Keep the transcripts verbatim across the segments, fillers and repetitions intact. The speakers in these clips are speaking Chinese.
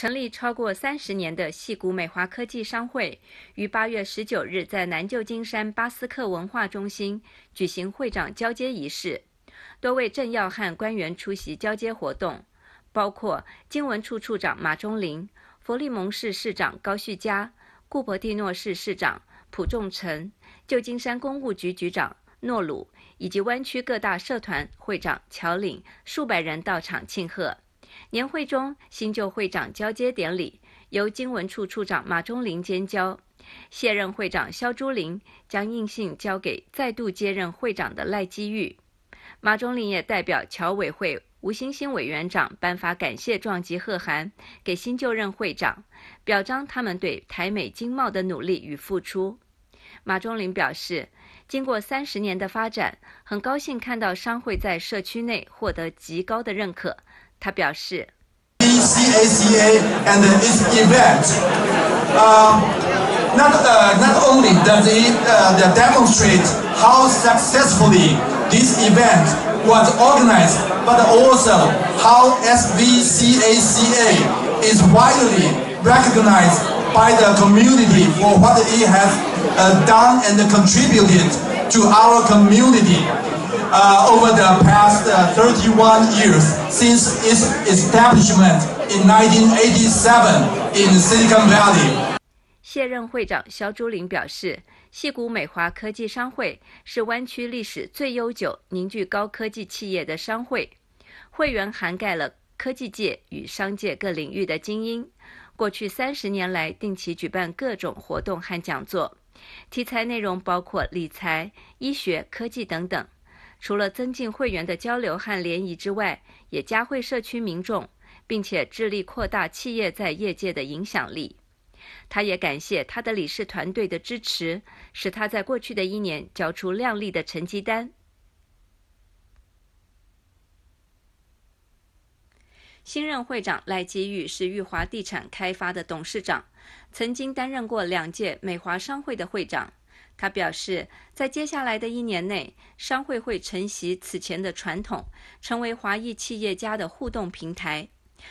成立超过三十年的矽谷美华科技商会，于八月十九日在南旧金山巴斯克文化中心举行会长交接仪式，多位政要和官员出席交接活动，包括经文处处长马中林、佛利蒙市市长高旭佳、库珀蒂诺市市长朴仲成、旧金山公务局局长诺鲁以及湾区各大社团会长乔岭，数百人到场庆贺。年会中，新旧会长交接典礼由经文处处长马中林监交，卸任会长肖珠林将印信交给再度接任会长的赖基玉。马中林也代表侨委会吴欣欣委员长颁发感谢状及贺函给新就任会长，表彰他们对台美经贸的努力与付出。马中林表示，经过三十年的发展，很高兴看到商会在社区内获得极高的认可。他表示 ，S V C A C A and its event, uh, not uh, not only does it uh, demonstrate how successfully this event was organized, but also how S V C A C A is widely recognized by the community for what it has uh, done and contributed to our community. Uh, over the past uh, thirty-one years since its establishment in nineteen eighty-seven in Silicon Valley。 卸任会长肖珠林表示，矽谷美华科技商会是湾区历史最悠久、凝聚高科技企业的商会，会员涵盖了科技界与商界各领域的精英。过去三十年来，定期举办各种活动和讲座，题材内容包括理财、医学、科技等等。除了增进会员的交流和联谊之外，也加惠社区民众，并且致力扩大企业在业界的影响力。他也感谢他的理事团队的支持，使他在过去的一年交出亮丽的成绩单。新任会长赖基玉是裕华地产开发的董事长，曾经担任过两届美华商会的会长。他表示，在接下来的一年内，商会会承袭此前的传统，成为华裔企业家的互动平台。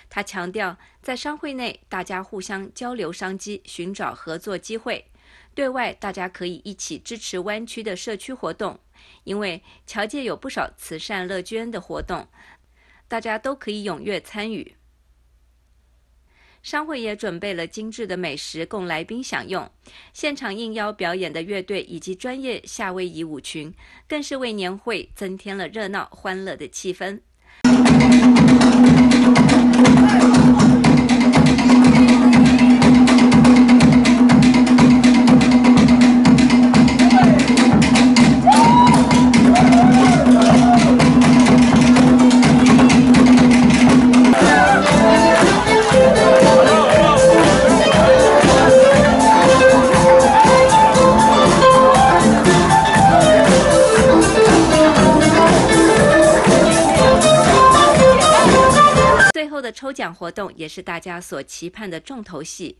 他强调，在商会内，大家互相交流商机，寻找合作机会；对外，大家可以一起支持湾区的社区活动，因为侨界有不少慈善乐捐的活动，大家都可以踊跃参与。商会也准备了精致的美食供来宾享用，现场应邀表演的乐队以及专业夏威夷舞群，更是为年会增添了热闹欢乐的气氛。抽奖活动也是大家所期盼的重头戏，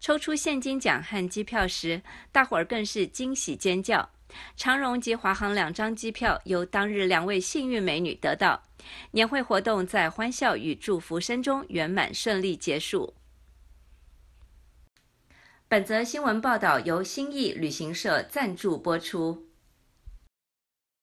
抽出现金奖和机票时，大伙儿更是惊喜尖叫。长荣及华航两张机票由当日两位幸运美女得到。年会活动在欢笑与祝福声中圆满顺利结束。本则新闻报道由新意旅行社赞助播出。